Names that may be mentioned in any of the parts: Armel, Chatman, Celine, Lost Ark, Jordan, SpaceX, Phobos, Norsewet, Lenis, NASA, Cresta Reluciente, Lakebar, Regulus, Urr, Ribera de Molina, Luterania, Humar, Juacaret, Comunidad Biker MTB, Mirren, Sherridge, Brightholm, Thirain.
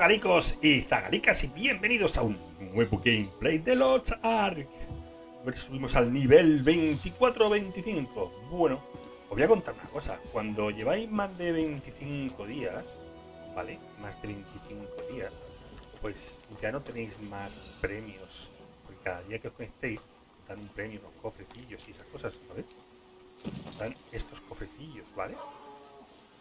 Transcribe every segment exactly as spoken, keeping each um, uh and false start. zagalicos y zagalicas y bienvenidos a un nuevo gameplay de Lost Ark. A ver si subimos al nivel veinticuatro o veinticinco. Bueno, os voy a contar una cosa. Cuando lleváis más de veinticinco días, ¿vale? Más de veinticinco días, pues ya no tenéis más premios. Porque cada día que os conectéis, dan un premio, unos cofrecillos y esas cosas, ¿vale? Dan estos cofrecillos, ¿vale?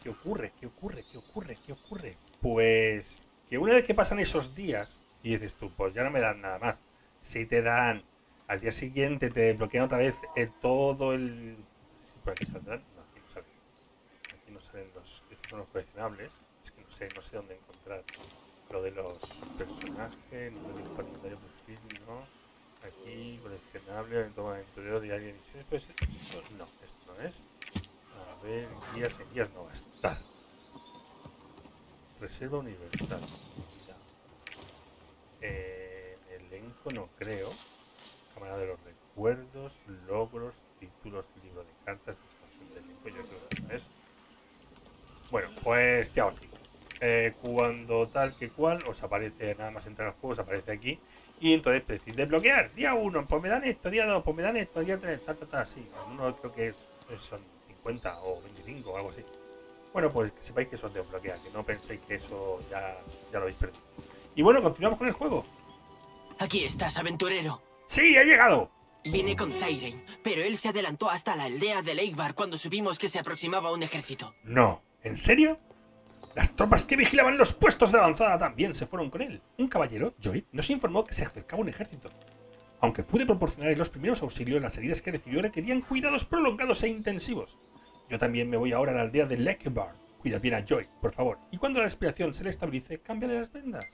¿Qué ocurre? ¿Qué ocurre? ¿Qué ocurre? ¿Qué ocurre? Pues que una vez que pasan esos días y dices tú, pues ya no me dan nada más. Si te dan, al día siguiente te bloquean otra vez el, todo el... ¿Sí, por aquí saldrán? No, aquí no salen. Aquí no salen los... Estos son los coleccionables. Es que no sé, no sé dónde encontrar. Lo de los personajes, no de inventario perfil, no. Aquí, coleccionable, toma de interior, diario de misiones. ¿Puede ser? No, esto no es. A ver, guías, en guías no va a estar. Reserva universal. Mira. Eh, elenco no creo. Cámara de los recuerdos, logros, títulos, libro de cartas, información del elenco, yo creo que no es. Bueno, pues ya os digo. Eh, cuando tal que cual os aparece, nada más entrar al juego, os aparece aquí. Y entonces decís desbloquear. Día uno, pues me dan esto, día dos, pues me dan esto, día tres, ta, ta, ta, así. Algunos creo que son cincuenta o veinticinco o algo así. Bueno, pues que sepáis que eso os desbloquea, que no penséis que eso ya, ya lo habéis perdido. Y bueno, continuamos con el juego. Aquí estás, aventurero. ¡Sí, he llegado! Vine con Thirain, pero él se adelantó hasta la aldea de Lakebar cuando supimos que se aproximaba un ejército. No, ¿en serio? Las tropas que vigilaban los puestos de avanzada también se fueron con él. Un caballero, Joy, nos informó que se acercaba un ejército. Aunque pude proporcionar los primeros auxilios, las heridas que recibió requerían cuidados prolongados e intensivos. Yo también me voy ahora a la aldea de Lakebar. Cuida bien a Joy, por favor. Y cuando la respiración se le estabilice, cámbiale las vendas.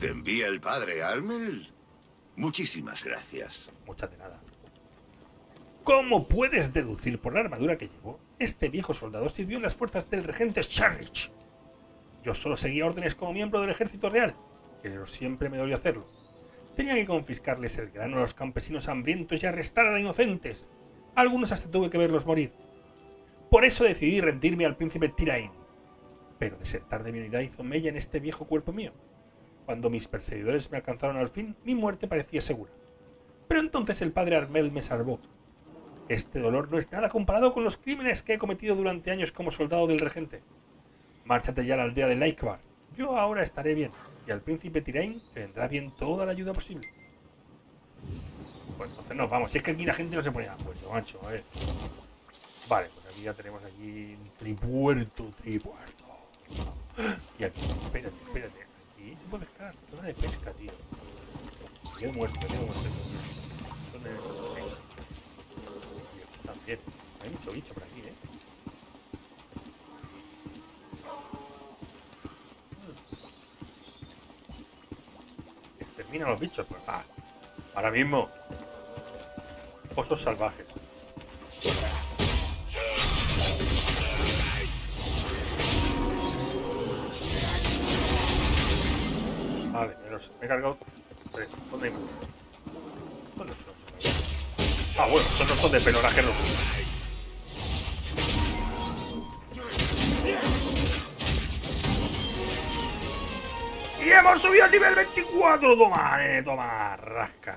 ¿Te envía el padre Armel? Muchísimas gracias. Muchas de nada. Como puedes deducir por la armadura que llevó, este viejo soldado sirvió en las fuerzas del regente Sherridge. Yo solo seguía órdenes como miembro del ejército real, pero siempre me dolió hacerlo. Tenía que confiscarles el grano a los campesinos hambrientos y arrestar a inocentes. Algunos hasta tuve que verlos morir. Por eso decidí rendirme al príncipe Thirain. Pero desertar de mi unidad hizo mella en este viejo cuerpo mío. Cuando mis perseguidores me alcanzaron al fin, mi muerte parecía segura. Pero entonces el padre Armel me salvó. Este dolor no es nada comparado con los crímenes que he cometido durante años como soldado del regente. Márchate ya a la aldea de Lakebar. Yo ahora estaré bien. Y al príncipe Thirain le vendrá bien toda la ayuda posible. Pues entonces nos vamos. Si es que aquí la gente no se pone de acuerdo, macho. A ver. Vale, pues aquí ya tenemos aquí un tripuerto, tripuerto. Y aquí, espérate, espérate. Aquí se puede pescar. Zona de pesca, tío. Me he muerto, me he muerto. Son de los seis. También. Hay mucho bicho por aquí, eh. Mira los bichos, pues, ah, ahora mismo. Osos salvajes. Vale, me los he cargado. ¿Dónde hay más? ¿Dónde son los osos? Ah, bueno, son osos de peloraje loco. ¡Y hemos subido al nivel veinticuatro! ¡Toma, nene! ¡Toma! ¡Rasca!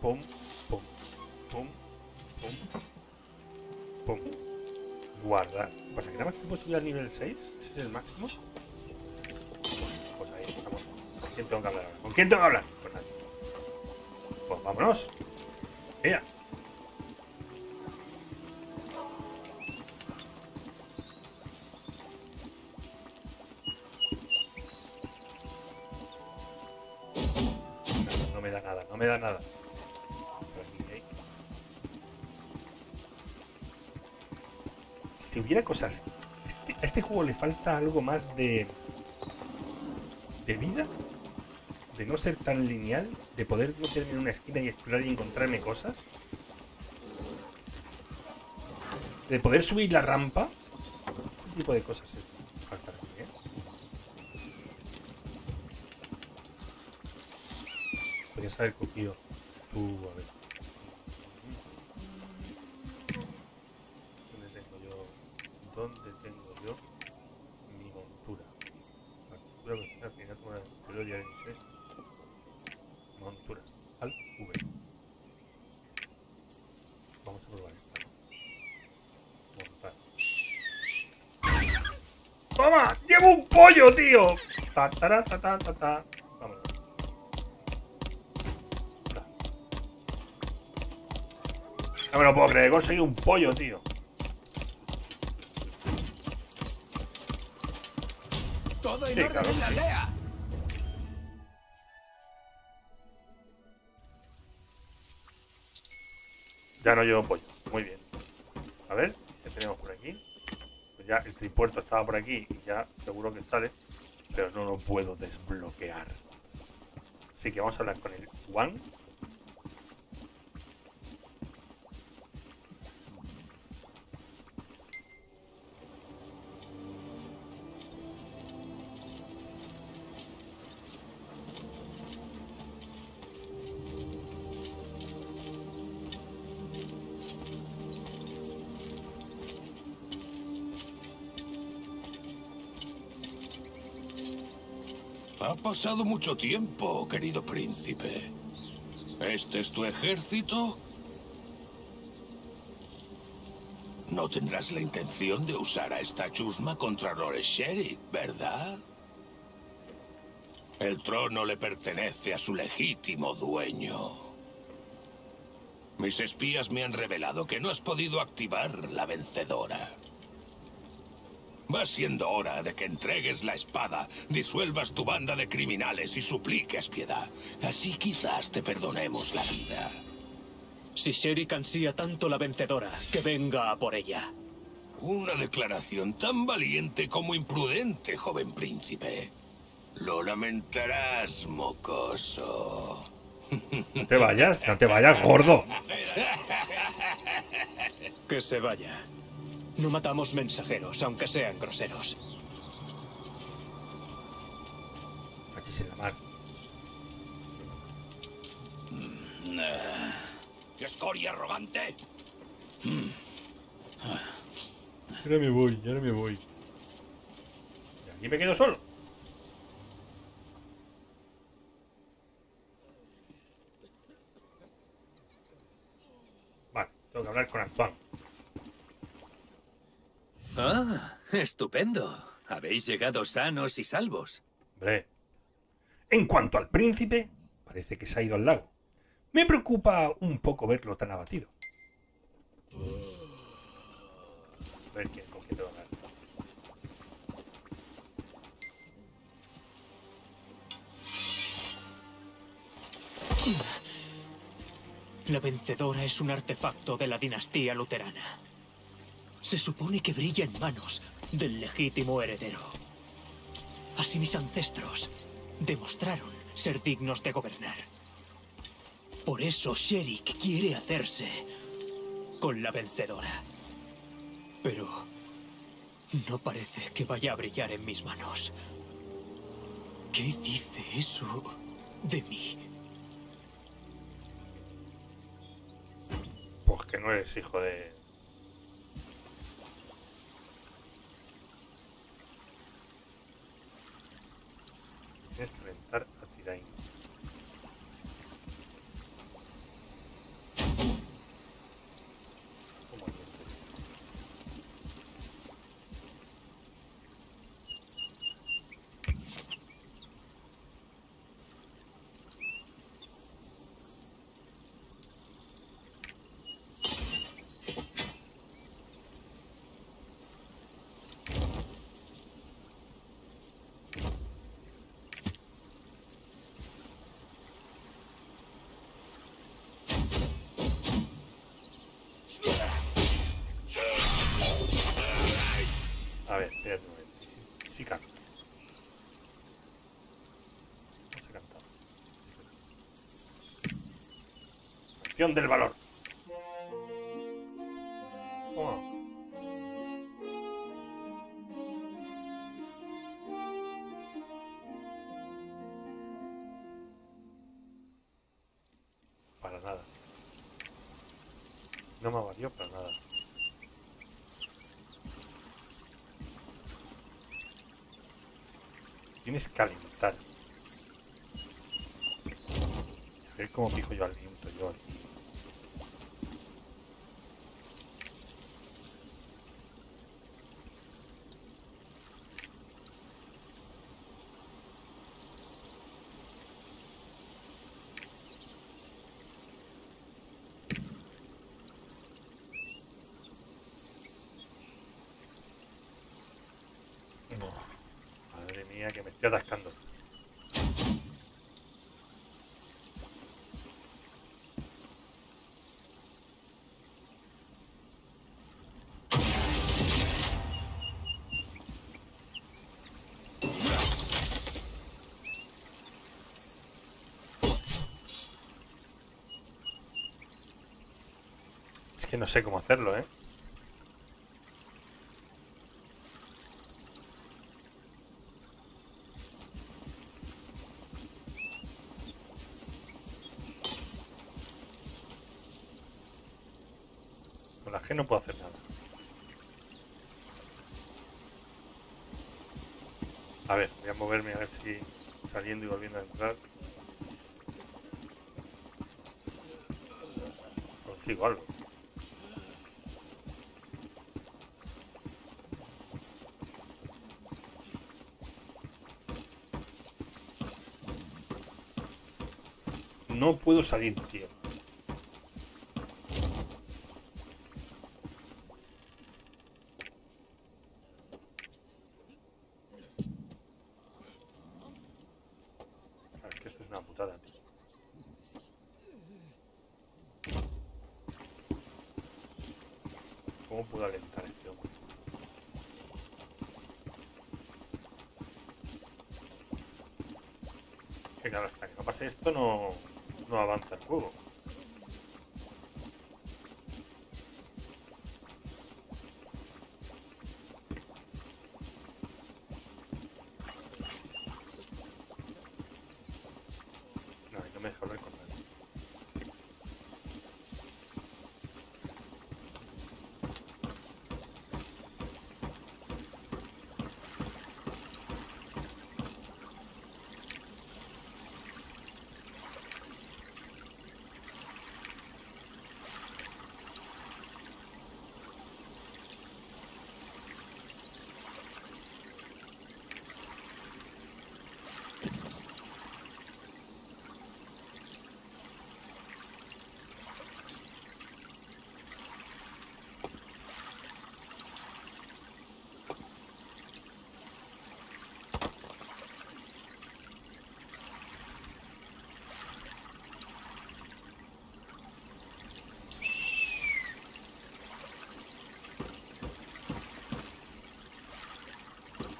Pum, pum, pum, pum, pum. Guardar. ¿Pasa que nada más te puedo subir al nivel seis? ¿Ese es el máximo? Pues ahí, vamos. ¿Con quién tengo que hablar ahora? ¿Con quién tengo que hablar? Con nadie. Pues vámonos. Mira. No me da nada. Si hubiera cosas... Este, a este juego le falta algo más de... De vida. De no ser tan lineal. De poder meterme en una esquina y explorar y encontrarme cosas. De poder subir la rampa. Ese tipo de cosas es. A ver, cogido tú, a ver. ¿Dónde tengo yo? es monturas al V. Vamos a probar esta, ¿no? Montar. ¡Toma! ¡Llevo un pollo, tío! Ta ta ta ta ta ta. Vámonos. No me lo puedo creer, he conseguido un pollo, tío. Todo sí, claro que sí. Ya no llevo pollo, muy bien. A ver, ¿qué tenemos por aquí? Pues ya el tripuerto estaba por aquí y ya seguro que sale, pero no lo puedo desbloquear. Así que vamos a hablar con el Juan. Ha pasado mucho tiempo, querido príncipe. ¿Este es tu ejército? No tendrás la intención de usar a esta chusma contra Sherridge, ¿verdad? El trono le pertenece a su legítimo dueño. Mis espías me han revelado que no has podido activar la vencedora. Va siendo hora de que entregues la espada, disuelvas tu banda de criminales y supliques piedad. Así quizás te perdonemos la vida. Si Sherridge ansía tanto la vencedora, que venga a por ella. Una declaración tan valiente como imprudente, joven príncipe. Lo lamentarás, mocoso. No te vayas, no te vayas, gordo. Que se vaya. No matamos mensajeros, aunque sean groseros. Cachis en la mar. ¡Escoria arrogante! Ahora me voy, ahora me voy. Y aquí me quedo solo. Vale, tengo que hablar con Antoine. ¡Ah! ¡Estupendo! Habéis llegado sanos y salvos. Hombre. En cuanto al príncipe, parece que se ha ido al lago. Me preocupa un poco verlo tan abatido. A ver qué, con qué te va a dar. La vencedora es un artefacto de la dinastía luterana. Se supone que brilla en manos del legítimo heredero. Así mis ancestros demostraron ser dignos de gobernar. Por eso Sherridge quiere hacerse con la vencedora. Pero no parece que vaya a brillar en mis manos. ¿Qué dice eso de mí? Pues que no eres hijo de... Tienes que rentar a Thirain. ¿Cómo hay gente? Del valor. Oh. Para nada. No me valió para nada. Tienes que calentar. ver cómo fijo yo al viento, yo aquí. Que me estoy atascando. Es que no sé cómo hacerlo, ¿eh? Que no puedo hacer nada. A ver, voy a moverme a ver si saliendo y volviendo a entrar consigo algo. No puedo salir, tío. Esto no, no avanza el juego. No, no me deja hablar con nadie.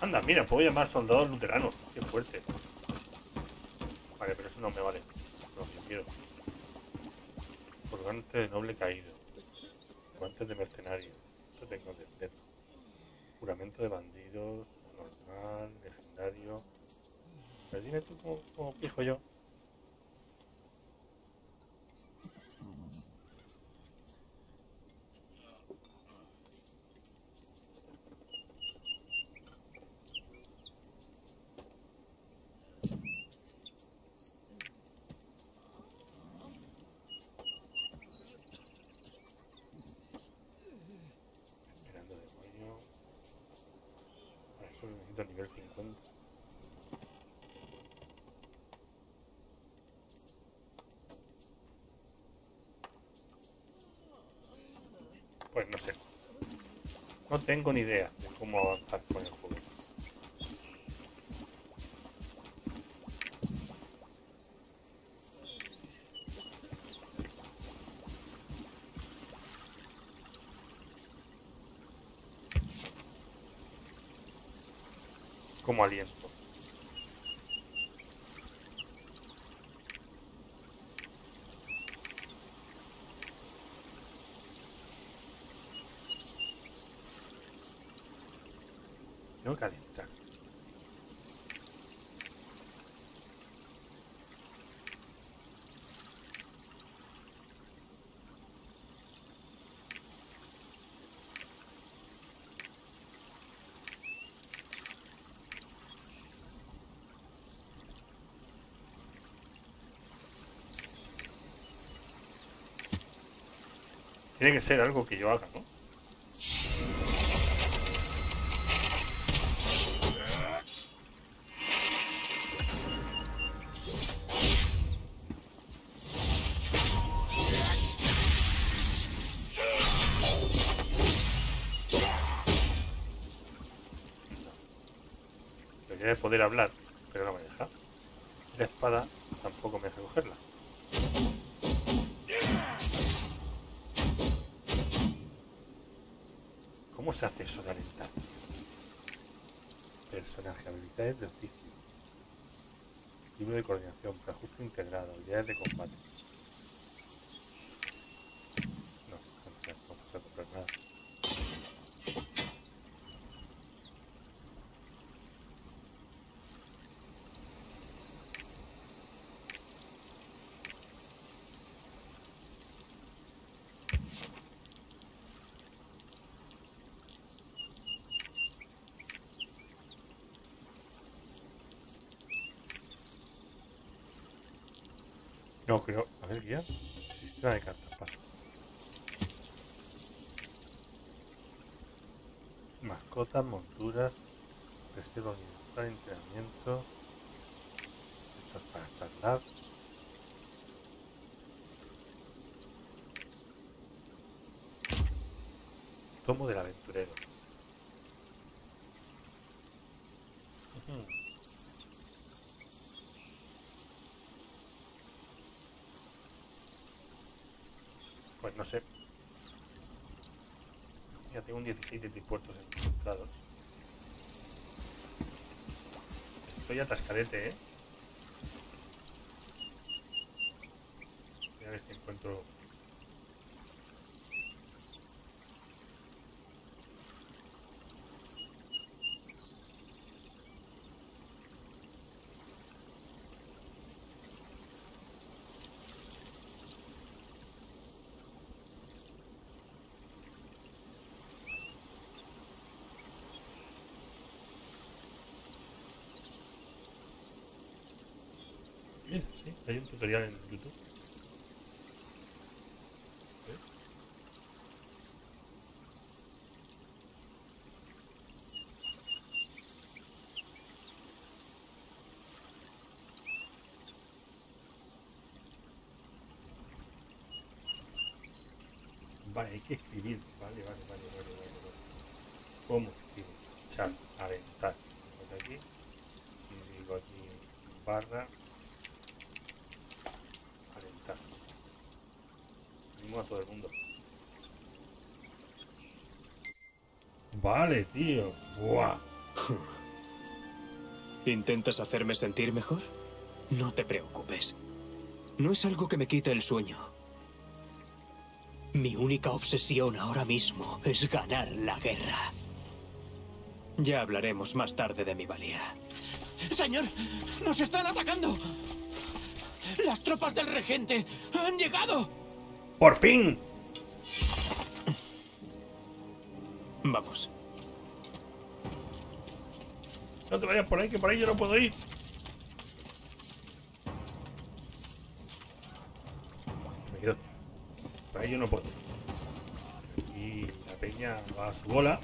Anda, mira, puedo llamar soldados luteranos. Qué fuerte. Vale, pero eso no me vale. Lo que quiero. Colgante de noble caído. Colgante de mercenario. Esto tengo que hacer. Juramento de bandidos. Normal. Legendario. Pero dime tú cómo, cómo pijo yo. Pues no sé, no tengo ni idea de cómo avanzar con el juego. Como aliento. Tiene que ser algo que yo haga, ¿no? Debería de poder hablar, pero no me deja. La espada tampoco me deja cogerla. ¿Cómo se hace eso de alentar? Personaje, habilidades de oficio. Libro de coordinación, ajuste integrado, habilidades de combate. No, no vamos a comprar nada. No creo. A ver, guía. Sistema de cartas, paso. Mascotas, monturas, reserva para entrenamiento. Esto es para charlar. Tomo del aventurero. Pues no sé. Ya tengo un dieciséis de tripuertos encontrados. Estoy atascadete, ¿eh? Voy a ver si encuentro... Sí, sí, hay un tutorial en YouTube. ¿Eh? Vale, hay que escribir. Vale, vale, vale, vale, vale, vale. ¿Cómo escribo? Chat, aventar. Aquí. Y digo aquí barra. A todo el mundo. Vale, tío. Buah. ¿Intentas hacerme sentir mejor? No te preocupes. No es algo que me quite el sueño. Mi única obsesión ahora mismo es ganar la guerra. Ya hablaremos más tarde de mi valía. Señor, nos están atacando. Las tropas del regente han llegado. ¡Por fin! Vamos. No te vayas por ahí, que por ahí yo no puedo ir. Por ahí yo no puedo. Y la peña va a su bola.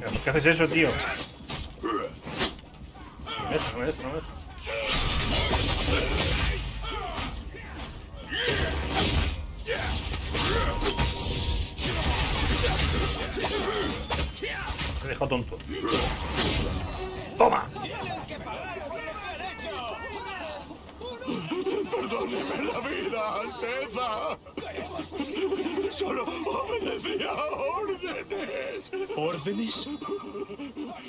¿Por qué haces eso, tío? No es, no es, no es. Me he dejado tonto. ¡Toma! ¡Perdóneme la vida, Alteza! ¡Solo obedecía órdenes! ¿Órdenes?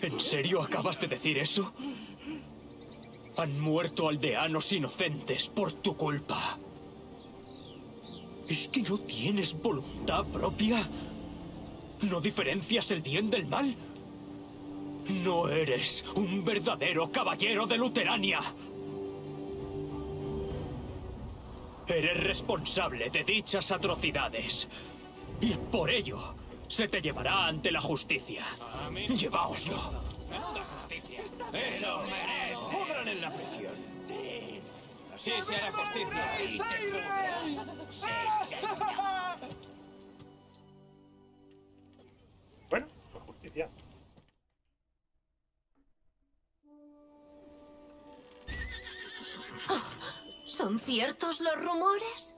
¿En serio acabas de decir eso? Han muerto aldeanos inocentes por tu culpa. ¿Es que no tienes voluntad propia? ¿No diferencias el bien del mal? No eres un verdadero caballero de Luterania. Eres responsable de dichas atrocidades. Y por ello, se te llevará ante la justicia. Lleváoslo. ¡Menuda justicia! ¡Eso merece! ¡Pudran en la prisión! ¡Sí! ¡Así se hará justicia! ¡Y te pudras! ¡Sí, señor! Bueno, pues justicia. ¿Son ciertos los rumores?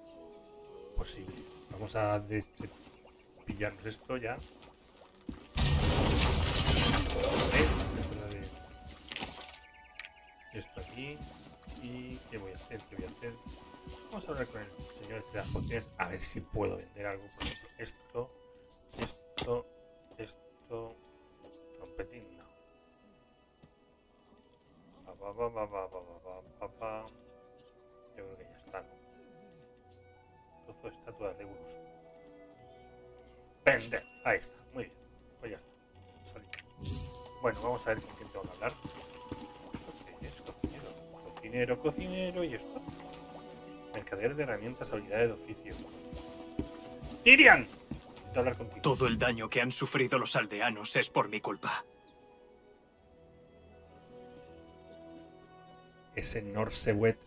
Pues sí. Vamos a pillarnos esto ya. Esto aquí. ¿Y qué voy a hacer? ¿Qué voy a hacer? Vamos a hablar con el señor de las botellas. A ver si puedo vender algo. Por ejemplo, esto, esto, esto. Trompetín, no. Pa, pa, pa, pa, pa, pa, pa, pa. Yo creo que ya está, ¿no? Tozo, estatua de Regulus. Vender. Ahí está. Muy bien. Pues ya está. Salimos. Bueno, vamos a ver con quién tengo que hablar. Cocinero, cocinero y esto. Mercader de herramientas, habilidades de oficio. ¡Thirain! Necesito hablar contigo. Todo el daño que han sufrido los aldeanos es por mi culpa. Ese Norsewet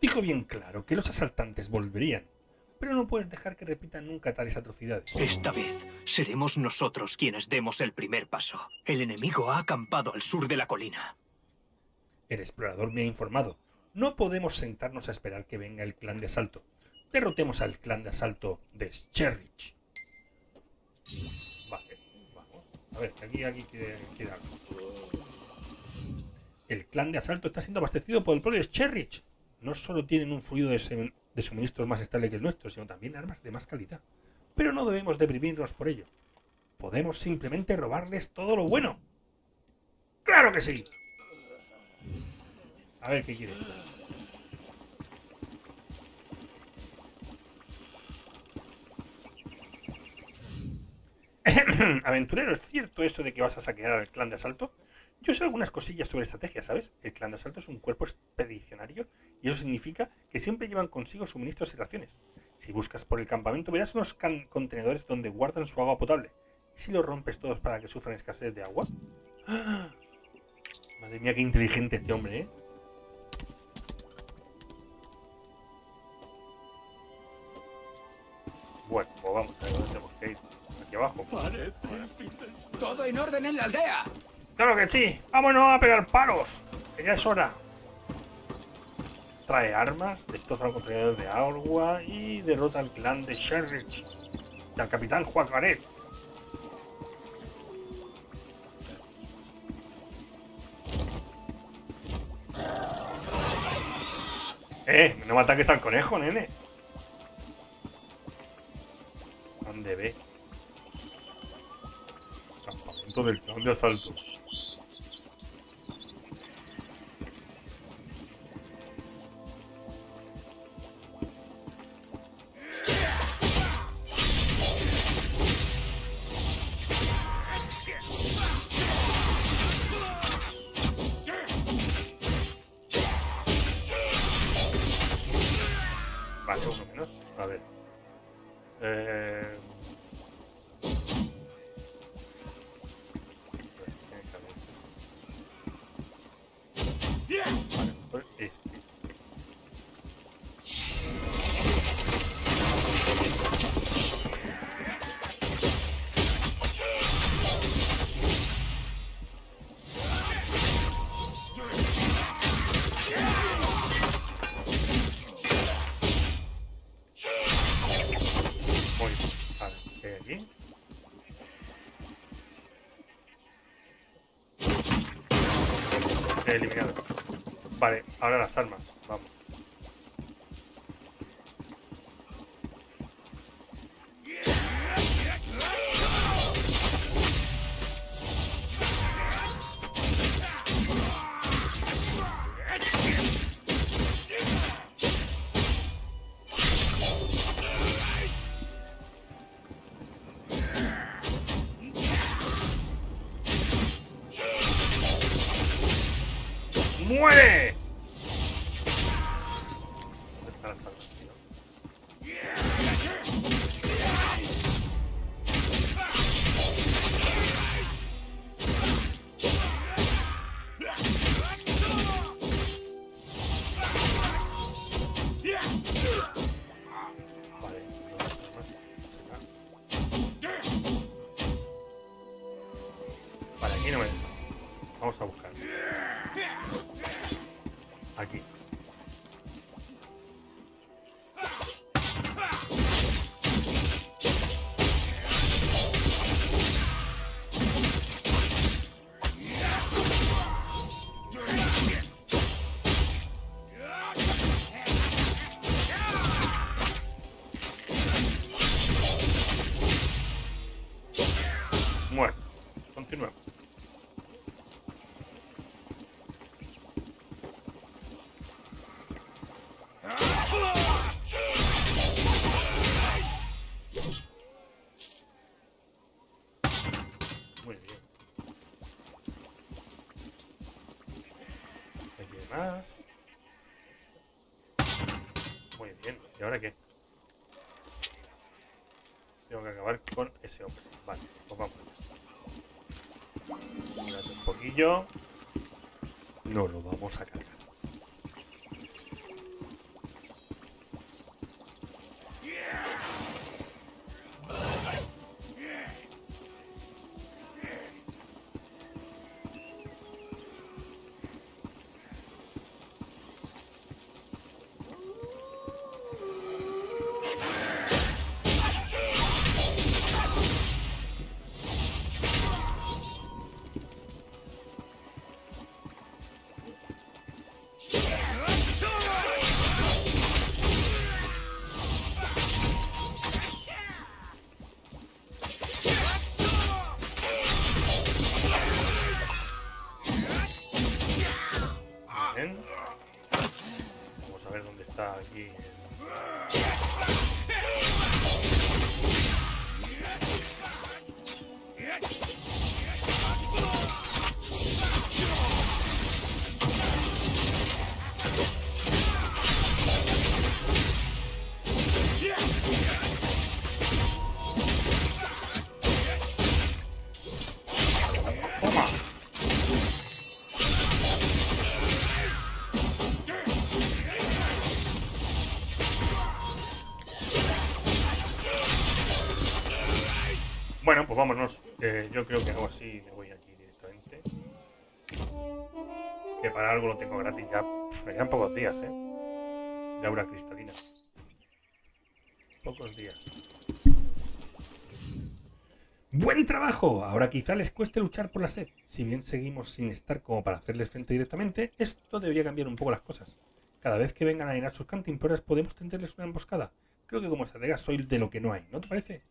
dijo bien claro que los asaltantes volverían, pero no puedes dejar que repitan nunca tales atrocidades. Esta vez seremos nosotros quienes demos el primer paso. El enemigo ha acampado al sur de la colina. El explorador me ha informado. No podemos sentarnos a esperar que venga el clan de asalto. Derrotemos al clan de asalto de Sherridge. Vale, vamos. A ver, aquí alguien quiere, quiere algo. El clan de asalto está siendo abastecido por el propio Sherridge. No solo tienen un fluido de, de suministros más estable que el nuestro, sino también armas de más calidad. Pero no debemos deprimirnos por ello. Podemos simplemente robarles todo lo bueno. ¡Claro que sí! A ver, ¿qué quiere? Aventurero, ¿es cierto eso de que vas a saquear al clan de asalto? Yo sé algunas cosillas sobre estrategia, ¿sabes? El clan de asalto es un cuerpo expedicionario y eso significa que siempre llevan consigo suministros y raciones. Si buscas por el campamento verás unos contenedores donde guardan su agua potable. ¿Y si los rompes todos para que sufran escasez de agua? ¡Ah! Madre mía, qué inteligente este hombre, ¿eh? Bueno, pues vamos a ver dónde tenemos que ir. Aquí abajo. Parece todo en orden en la aldea. ¡Claro que sí! ¡Vámonos a pegar palos! ¡Que ya es hora! Trae armas, destroza al contenedor de agua y derrota al clan de Sherridge y al capitán Juacaret. ¡Eh! ¡No me ataques al conejo, nene! ¿Dónde ve? Campamento del clan de asalto. eliminado. Vale, ahora las armas. Vamos. ¡Muere! ¿Dónde están las armas, tío? Vale, no las armas. Vale, aquí no me... Vamos a buscar. Aquí. Muerto. Continuemos. Muy bien, ¿y ahora qué? Tengo que acabar con ese hombre. Vale, pues vamos. Cuídate un poquillo. No lo vamos a cargar. Vamos a ver dónde está aquí. Bueno, pues vámonos. Eh, yo creo que hago así y me voy aquí directamente. Que para algo lo tengo gratis ya. Pff, me quedan pocos días, ¿eh? De aura cristalina. Pocos días. ¡Buen trabajo! Ahora quizá les cueste luchar por la sed. Si bien seguimos sin estar como para hacerles frente directamente, esto debería cambiar un poco las cosas. Cada vez que vengan a llenar sus cantimporas podemos tenderles una emboscada. Creo que como estratega soy de lo que no hay, ¿no te parece?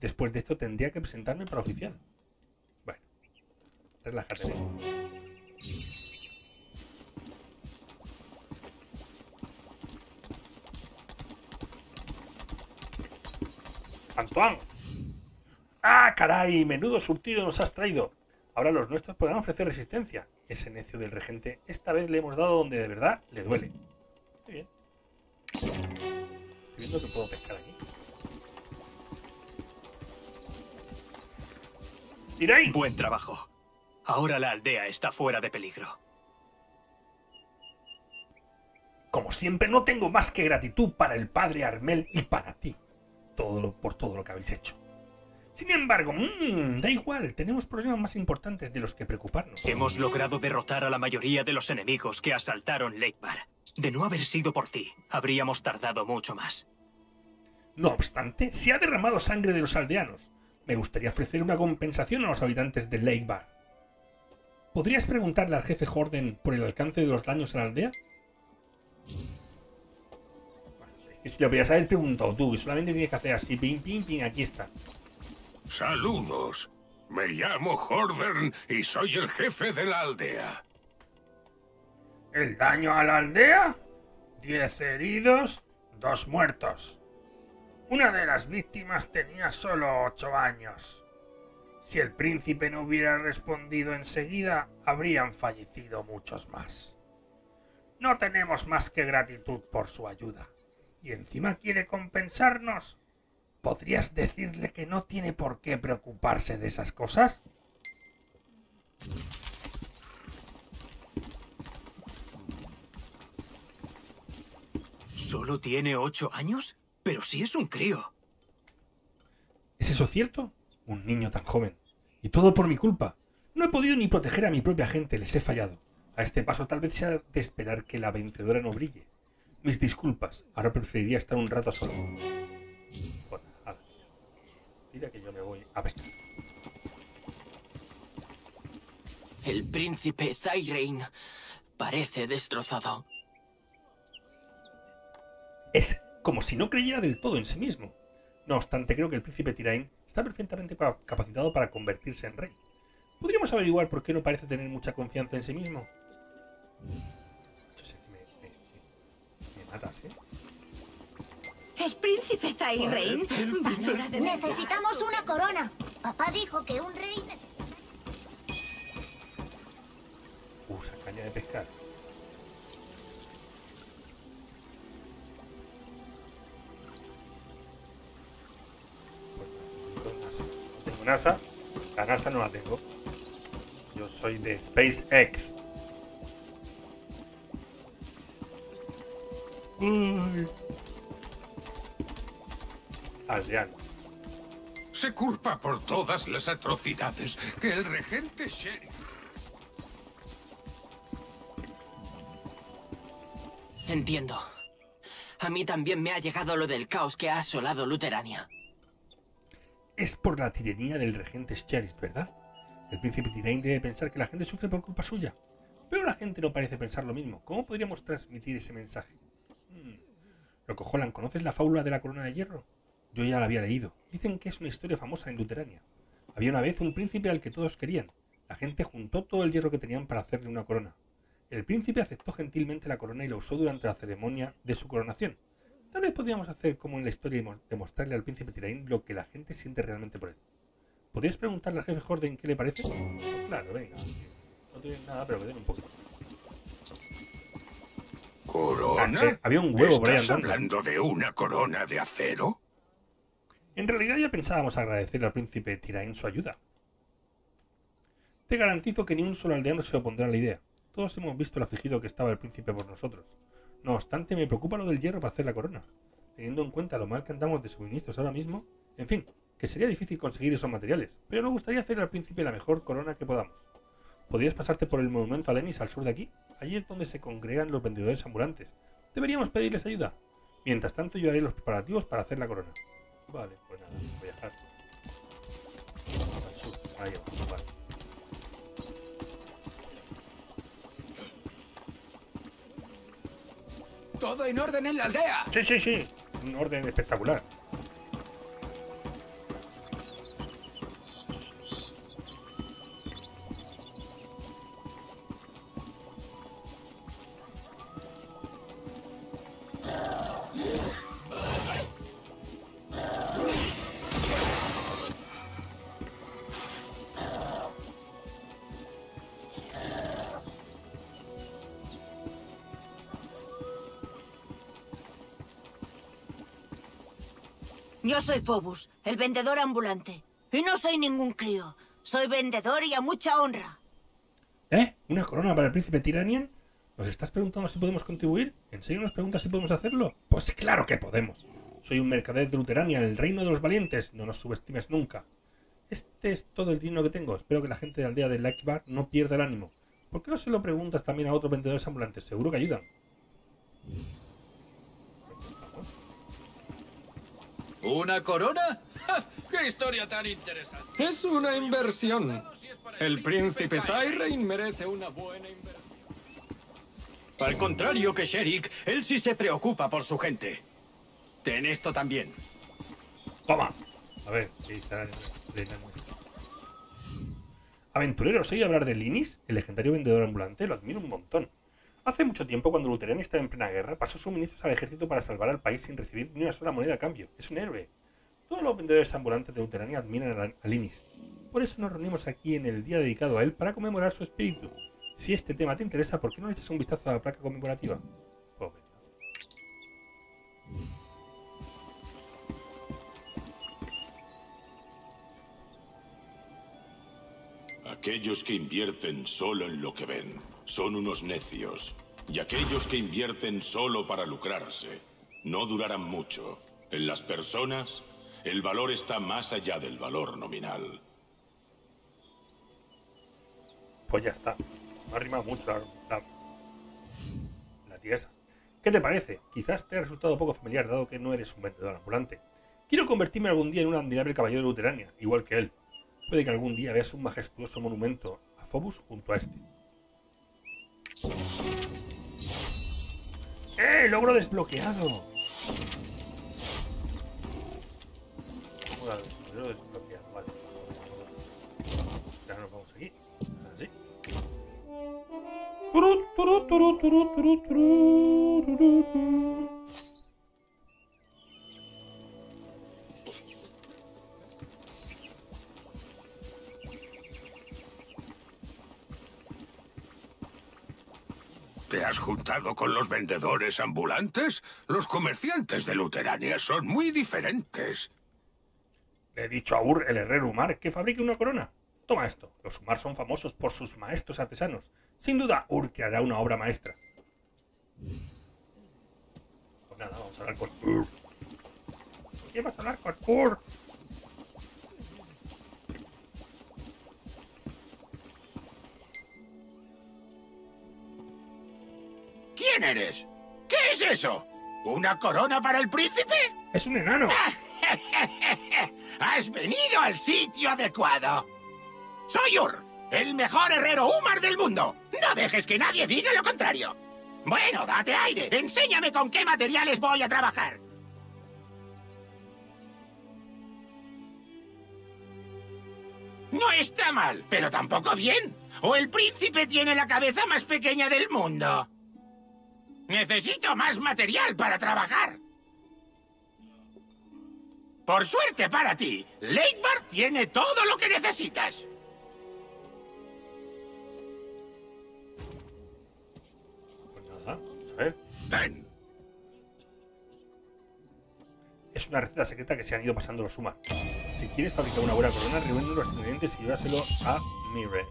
Después de esto tendría que presentarme para oficial. Bueno, relájate. ¡Antoine! ¡Ah, caray! ¡Menudo surtido nos has traído! Ahora los nuestros podrán ofrecer resistencia. Ese necio del regente, esta vez le hemos dado donde de verdad le duele. Muy bien. Estoy viendo que puedo pescar aquí. ¿Thirain? Buen trabajo. Ahora la aldea está fuera de peligro. Como siempre, no tengo más que gratitud para el padre Armel y para ti. Todo, por todo lo que habéis hecho. Sin embargo, mmm, da igual. Tenemos problemas más importantes de los que preocuparnos. Hemos logrado derrotar a la mayoría de los enemigos que asaltaron Lakebar. De no haber sido por ti, habríamos tardado mucho más. No obstante, se ha derramado sangre de los aldeanos. Me gustaría ofrecer una compensación a los habitantes de Lakebar. ¿Podrías preguntarle al jefe Jordan por el alcance de los daños a la aldea? Es que si lo podías haber preguntado tú, que solamente tienes que hacer así, ping, ping, ping, aquí está. Saludos. Me llamo Jordan y soy el jefe de la aldea. ¿El daño a la aldea? Diez heridos, dos muertos. Una de las víctimas tenía solo ocho años. Si el príncipe no hubiera respondido enseguida, habrían fallecido muchos más. No tenemos más que gratitud por su ayuda. Y encima quiere compensarnos. ¿Podrías decirle que no tiene por qué preocuparse de esas cosas? ¿Solo tiene ocho años? Pero sí es un crío. ¿Es eso cierto? Un niño tan joven. Y todo por mi culpa. No he podido ni proteger a mi propia gente, les he fallado. A este paso tal vez sea de esperar que la vencedora no brille. Mis disculpas, ahora preferiría estar un rato solo. Bueno, ala. Mira que yo me voy a ver. El príncipe Thirain parece destrozado. Es como si no creyera del todo en sí mismo. No obstante, creo que el príncipe Thirain está perfectamente capacitado para convertirse en rey. ¿Podríamos averiguar por qué no parece tener mucha confianza en sí mismo? Yo sé que me, me, me, me matas, ¿eh? El príncipe Thirain. Príncipe... Necesitamos una corona. Papá dijo que un rey... Usa caña de pescar. Tengo NASA, la NASA no la tengo. Yo soy de SpaceX. Uy. Aldeano. Se culpa por todas las atrocidades que el regente Sherridge. Entiendo. A mí también me ha llegado lo del caos que ha asolado Luterania. Es por la tiranía del regente Sherridge, ¿verdad? El príncipe Thirain debe pensar que la gente sufre por culpa suya. Pero la gente no parece pensar lo mismo. ¿Cómo podríamos transmitir ese mensaje? Hmm. Rocojolan, ¿conoces la fábula de la corona de hierro? Yo ya la había leído. Dicen que es una historia famosa en Luterania. Había una vez un príncipe al que todos querían. La gente juntó todo el hierro que tenían para hacerle una corona. El príncipe aceptó gentilmente la corona y la usó durante la ceremonia de su coronación. Tal vez podríamos hacer como en la historia y demostrarle al príncipe Thirain lo que la gente siente realmente por él. ¿Podrías preguntarle al jefe Jordan qué le parece? No, claro, venga. No tiene nada, pero que den un poquito. ¿Corona? Ah, eh, había un huevo por ahí andando. ¿Estás hablando de una corona de acero? En realidad ya pensábamos agradecer al príncipe Thirain su ayuda. Te garantizo que ni un solo aldeano se opondrá a la idea. Todos hemos visto lo afligido que estaba el príncipe por nosotros. No obstante, me preocupa lo del hierro para hacer la corona. Teniendo en cuenta lo mal que andamos de suministros ahora mismo, en fin, que sería difícil conseguir esos materiales, pero nos gustaría hacer al príncipe la mejor corona que podamos. ¿Podrías pasarte por el monumento a Lenis al sur de aquí? Allí es donde se congregan los vendedores ambulantes. Deberíamos pedirles ayuda. Mientras tanto, yo haré los preparativos para hacer la corona. Vale, pues nada, voy a dejar. Al sur, ahí abajo, vale. Todo en orden en la aldea. Sí, sí, sí. Un orden espectacular. Yo soy Phobos, el vendedor ambulante. Y no soy ningún crío. Soy vendedor y a mucha honra. ¿Eh? ¿Una corona para el príncipe Thirain? ¿Nos estás preguntando si podemos contribuir? ¿En serio nos preguntas si podemos hacerlo? Pues claro que podemos. Soy un mercader de Luterania, el reino de los valientes. No nos subestimes nunca. Este es todo el dinero que tengo. Espero que la gente de la aldea de Lakebar no pierda el ánimo. ¿Por qué no se lo preguntas también a otros vendedores ambulantes? Seguro que ayudan. ¿Una corona? ¡Ja! ¡Qué historia tan interesante! Es una inversión. El príncipe Thirain merece una buena inversión. Al contrario que Sherrick, él sí se preocupa por su gente. Ten esto también. Toma. A ver, sí, está. Aventureros, oí hablar de Lenis, el legendario vendedor ambulante, lo admiro un montón. Hace mucho tiempo, cuando Luterania estaba en plena guerra, pasó suministros al ejército para salvar al país sin recibir ni una sola moneda a cambio. Es un héroe. Todos los vendedores ambulantes de Luterania admiran a Lenis. Por eso nos reunimos aquí en el día dedicado a él para conmemorar su espíritu. Si este tema te interesa, ¿por qué no le echas un vistazo a la placa conmemorativa? Pobre. Aquellos que invierten solo en lo que ven son unos necios, y aquellos que invierten solo para lucrarse no durarán mucho. En las personas, el valor está más allá del valor nominal. Pues ya está. No rima mucho la, la, la tía esa. ¿Qué te parece? Quizás te ha resultado poco familiar, dado que no eres un vendedor ambulante. Quiero convertirme algún día en un admirable caballero de Luterania, igual que él. Puede que algún día veas un majestuoso monumento a Phobos junto a este. ¡Eh! ¡Logro desbloqueado! Bueno, logro desbloqueado, vale. Ya nos vamos aquí. Así. Turu, turu, turu, turu, turu, turu, turu. ¿Te has juntado con los vendedores ambulantes? Los comerciantes de Luterania son muy diferentes. Le he dicho a Urr, el herrero Humar, que fabrique una corona. Toma esto. Los Humar son famosos por sus maestros artesanos. Sin duda, Urr creará una obra maestra. Pues nada, vamos a hablar con Urr. ¿Por qué vas a hablar con Urr? ¿Quién eres? ¿Qué es eso? ¿Una corona para el príncipe? ¡Es un enano! ¡Has venido al sitio adecuado! ¡Soy Urr, el mejor herrero Humar del mundo! ¡No dejes que nadie diga lo contrario! Bueno, date aire. Enséñame con qué materiales voy a trabajar. No está mal, pero tampoco bien. O el príncipe tiene la cabeza más pequeña del mundo. Necesito más material para trabajar. Por suerte para ti, Lakebar tiene todo lo que necesitas. Pues nada, vamos a ver. Ten. Es una receta secreta que se han ido pasando los Humar. Si quieres fabricar una buena corona, reúne los ingredientes y llévaselo a Mirren.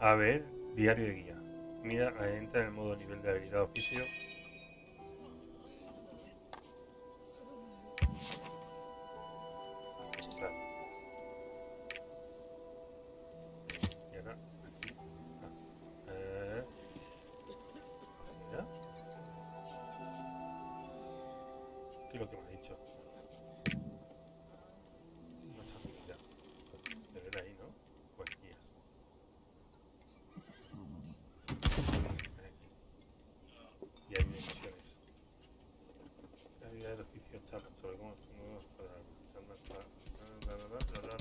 A ver, diario de guía. Mira, entra en el modo nivel de habilidad oficio. Y ahora, aquí. Eh, ¿Qué es lo que me ha dicho? Más afinidad. Debería ahí, ¿no? Pues guías. Del oficio chat sobre cómo nuevos para la la la la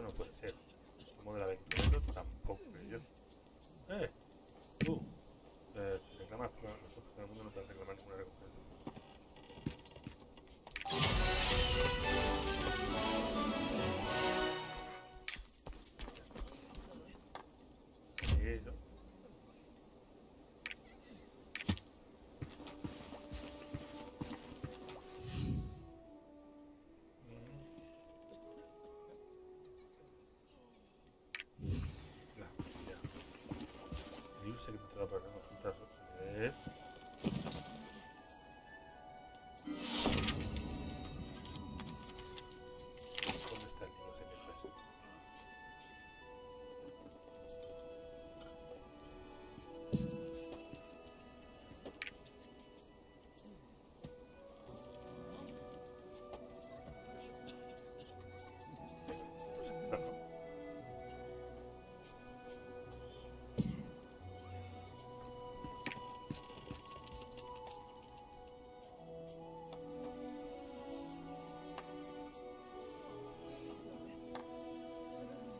no es esto. No puede ser como de la aventura tampoco yo eh tú eh si reclamas nosotros en el mundo no puedes reclamar ninguna recompensa. Sé que me queda para consultar sobre... ¿Dónde está el que no sé qué es eso?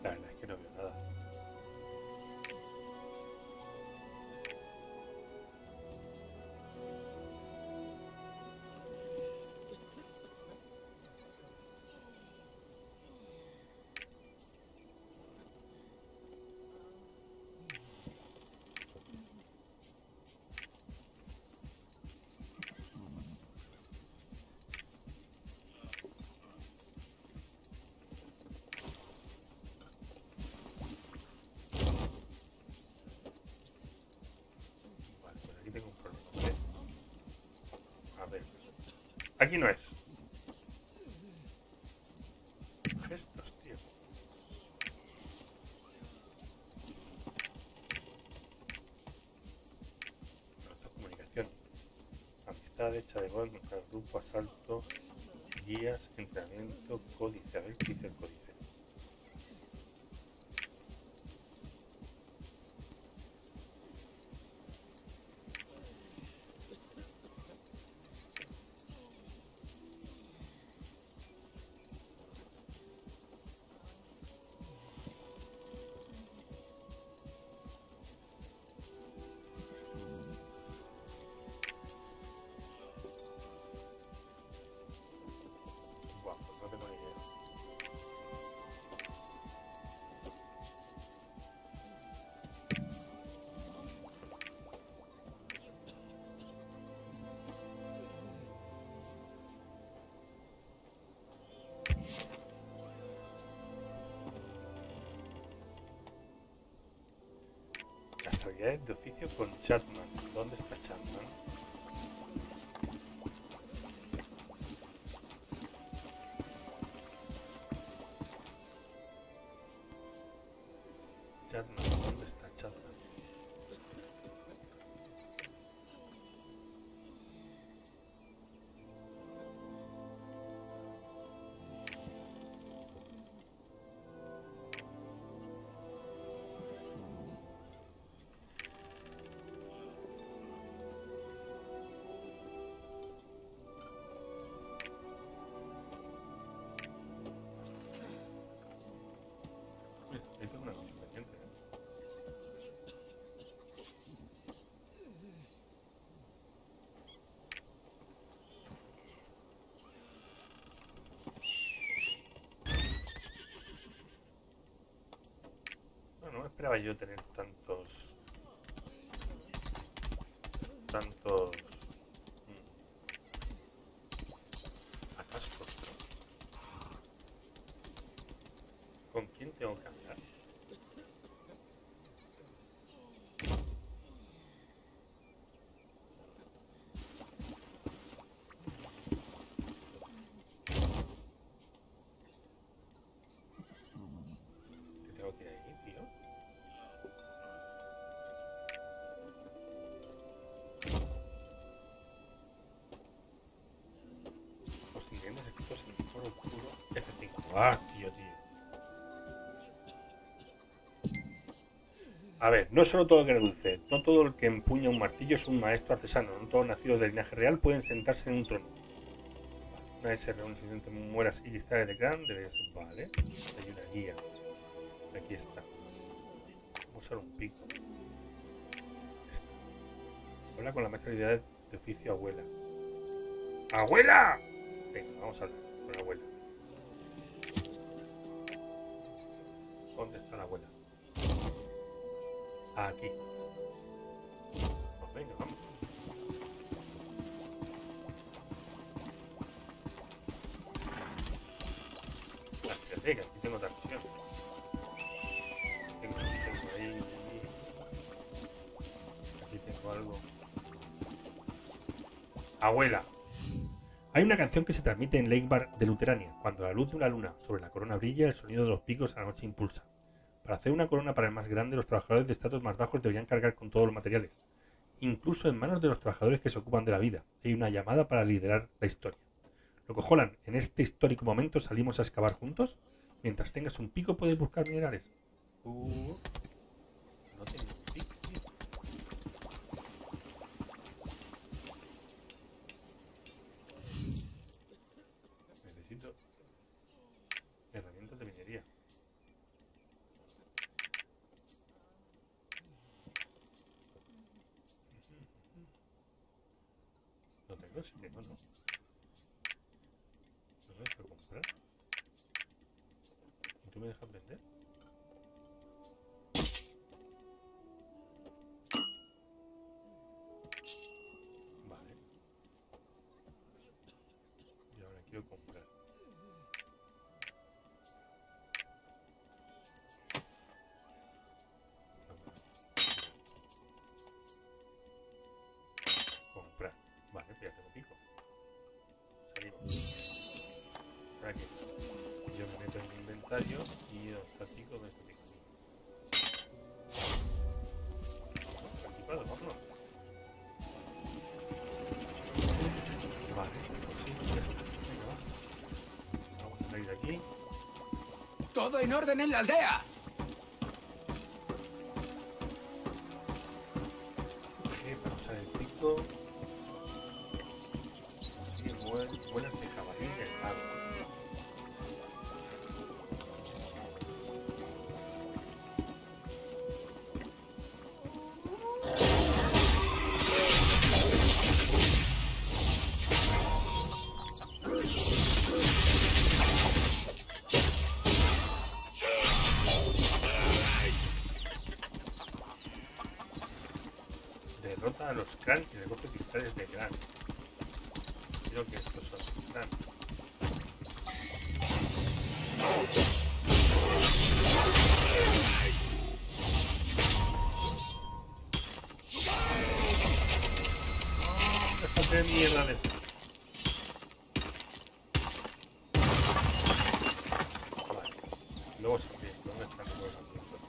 La verdad es que no veo nada. Aquí no es. Estos, tío. Nuestra comunicación. Amistad, hecha de voz, grupo, asalto, guías, entrenamiento, códice. A ver qué dice el códice. Habilidades de oficio con Chatman. ¿Dónde está Chatman? Chatman, ¿dónde está Chatman? No esperaba yo tener tantos tantos mmm, atascos. ¿Con quién tengo que hablar? Ah, tío, tío. A ver, no solo todo el que reduce, no todo el que empuña un martillo es un maestro artesano, no todos nacidos del linaje real pueden sentarse en un trono. Vale, una vez se reúne suficiente mueras y cristales de gran, debería ser, vale. Hay una guía. Aquí está. Vamos a usar un pico. Este. Habla con la maestra de oficio abuela. ¡Abuela! Venga, vamos a hablar con la abuela. ¿Dónde está la abuela? Aquí. Pues venga, vamos. Espérate, que aquí tengo otra misión. Tengo, tengo ahí. Aquí tengo algo. Abuela. Hay una canción que se transmite en Lakebar de Luterania. Cuando la luz de una luna sobre la corona brilla, el sonido de los picos a la noche impulsa. Para hacer una corona para el más grande, los trabajadores de estratos más bajos deberían cargar con todos los materiales, incluso en manos de los trabajadores que se ocupan de la vida. Hay una llamada para liderar la historia. Loco Holland, en este histórico momento salimos a excavar juntos. Mientras tengas un pico puedes buscar minerales. Uh, no tengo un pico. Herramientas de minería. euros de mono. ¿No me dejas comprar? ¿Y tú me dejas vender? Vale. Y ahora quiero comprar. Y dos tácticos de este pico. Equipado, vámonos. Vale, pues sí, ya está. Venga, va. Vamos a salir de aquí. ¡Todo en orden en la aldea! Ok, vamos a ver el pico. Sí, buenas, buenas de jabalí y el agua. A los Khan y recoge cristales de Gran. Creo que estos son los Khan. Déjate de mierda de esto. Vale. Luego se pide. ¿Dónde están los dos ambientes?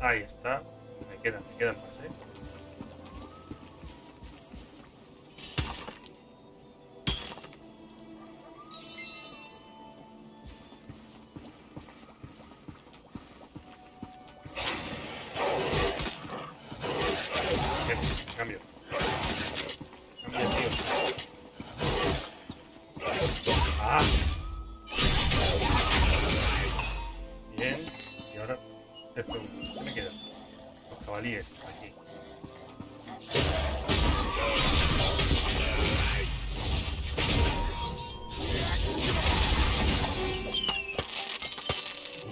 Ahí está, me quedan, me quedan más, ¿eh?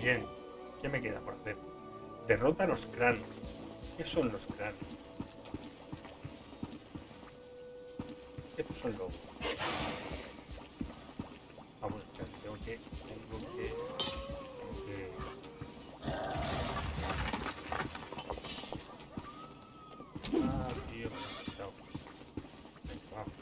Bien, ¿qué me queda por hacer? Derrota a los Khan. ¿Qué son los Khan? Estos son lobos. Vamos, espera, tengo que... Tengo que... Tengo que... Ah, tío, me he matado. Vamos.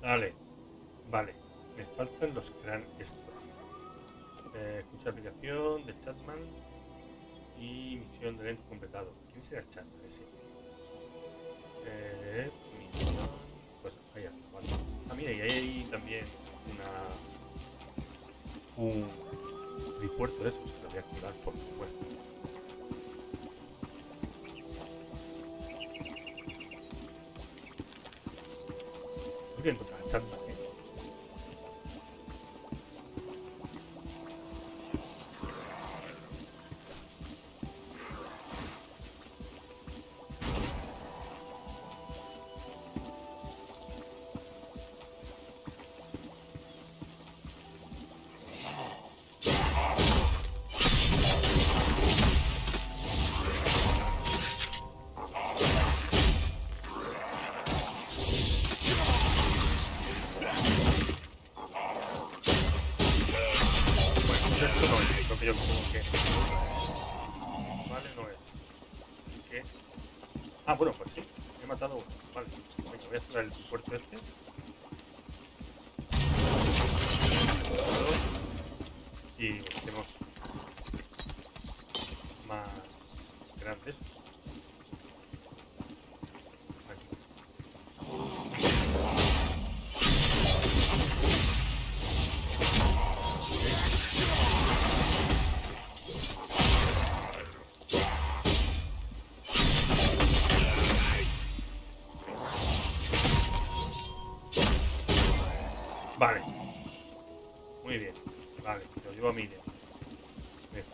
Vale, vale, me faltan los Khan estos. Eh, escucha aplicación de Chatman y misión de evento completado. ¿Quién será Chatman ese? Eh, misión. Pues allá, vale. Ah, mira, y ahí hay también una. Un tripuerto de esos que lo voy a activar, por supuesto. Estoy viendo otra chanda, ¿eh?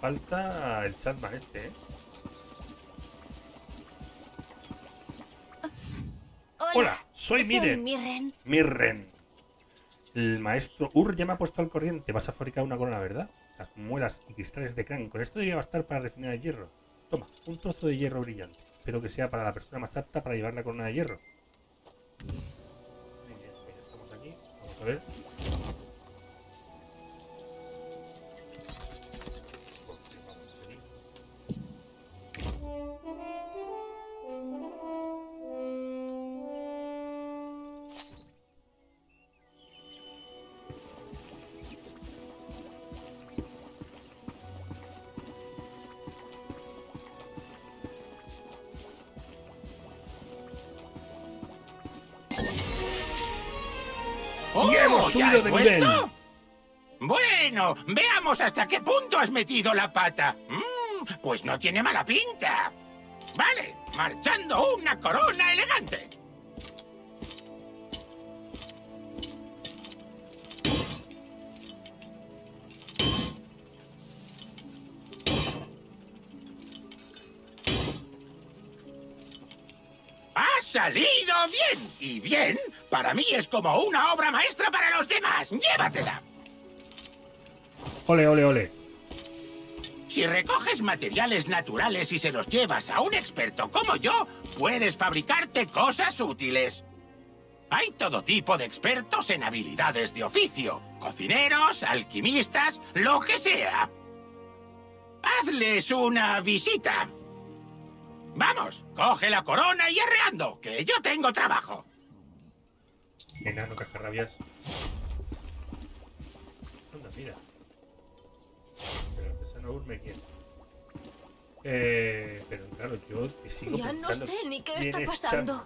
Falta el chatman este, ¿eh? Hola, Hola soy, soy Mirren. Mirren. Mirren. El maestro Urr ya me ha puesto al corriente. Vas a fabricar una corona, ¿verdad? Las muelas y cristales de crán. Con esto debería bastar para refinar el hierro. Toma, un trozo de hierro brillante. Espero que sea para la persona más apta para llevar la corona de hierro. Estamos aquí. Vamos a ver. Subido de nivel. Bueno, veamos hasta qué punto has metido la pata. Mm, pues no tiene mala pinta. Vale, marchando una corona elegante. Ha salido bien. Y bien, para mí es como una obra maestra para los demás. ¡Llévatela! Ole, ole, ole. Si recoges materiales naturales y se los llevas a un experto como yo, puedes fabricarte cosas útiles. Hay todo tipo de expertos en habilidades de oficio. Cocineros, alquimistas, lo que sea. Hazles una visita. Vamos, coge la corona y arreando, que yo tengo trabajo. Enano cajarrabias. Anda, mira. Pero el pesano urme quién. Eh. Pero claro, yo te sigo ya pensando. Ya no sé ni qué está pasando.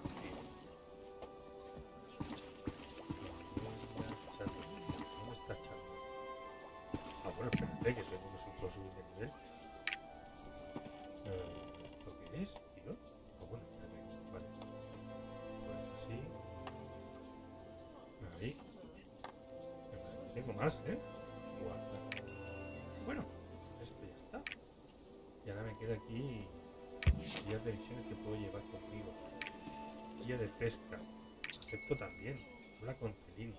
¿Dónde está Chan? Ah, bueno, espérate, que tengo unos otros de nivel. ¿Esto qué es, tío? Ah, bueno, espérate. Vale. Pues así. Ahí. Tengo más, ¿eh? Guarda. Bueno, esto ya está. Y ahora me queda aquí guías de misiones que puedo llevar conmigo. Guía de pesca. Acepto también. Habla con Celine.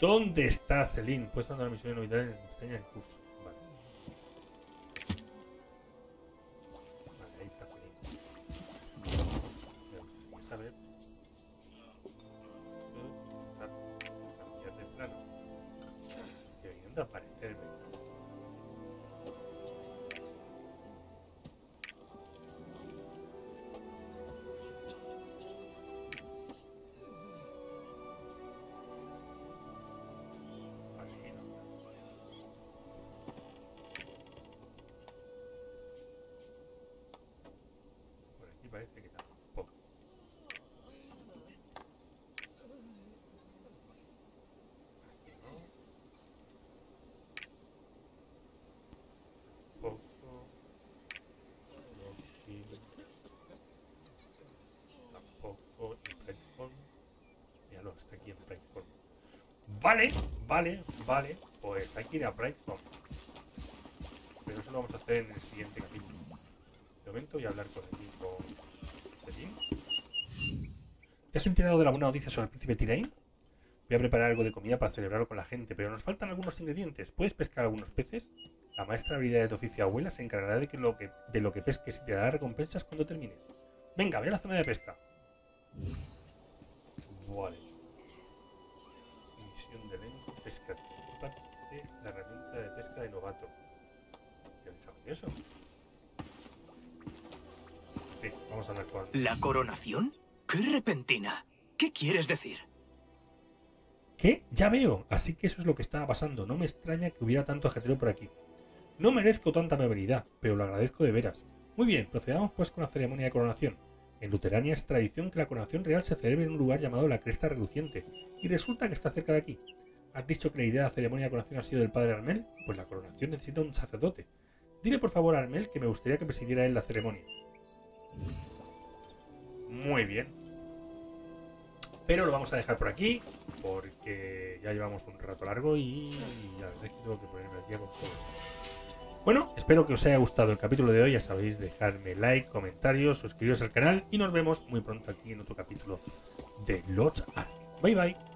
¿Dónde está Celine? Pues dando la misión novital en la pestaña del curso. Vale. Vale, ahí está Celine. Me gustaría saber. Aparecerme. Por aquí parece que tampoco. aquí en Brightholm. Vale, vale, vale. Pues hay que ir a Brightholm. Pero eso lo vamos a hacer en el siguiente capítulo. De momento voy a hablar con el tipo de Jim. ¿Te has enterado de la buena noticia sobre el príncipe Thirain? Voy a preparar algo de comida para celebrarlo con la gente, pero nos faltan algunos ingredientes. ¿Puedes pescar algunos peces? La maestra habilidad de tu oficio abuela se encargará de, que lo que, de lo que pesques y te dará recompensas cuando termines. Venga, ve a la zona de pesca. Vale. Misión de elenco, pesca. Parte la herramienta de pesca de novato. ¿Ya les hago eso? Sí, vamos a hablar con... ¿La coronación? ¡Qué repentina! ¿Qué quieres decir? ¿Qué? Ya veo. Así que eso es lo que estaba pasando. No me extraña que hubiera tanto ajetreo por aquí. No merezco tanta amabilidad, pero lo agradezco de veras. Muy bien, procedamos pues con la ceremonia de coronación. En Luterania es tradición que la coronación real se celebre en un lugar llamado la Cresta Reluciente, y resulta que está cerca de aquí. ¿Has dicho que la idea de la ceremonia de coronación ha sido del padre Armel? Pues la coronación necesita un sacerdote. Dile por favor a Armel que me gustaría que presidiera él la ceremonia. Muy bien. Pero lo vamos a dejar por aquí, porque ya llevamos un rato largo y ya veréis que tengo que ponerme al día con todo esto. Bueno, espero que os haya gustado el capítulo de hoy. Ya sabéis, dejadme like, comentarios, suscribiros al canal y nos vemos muy pronto aquí en otro capítulo de Lost Ark. Bye bye.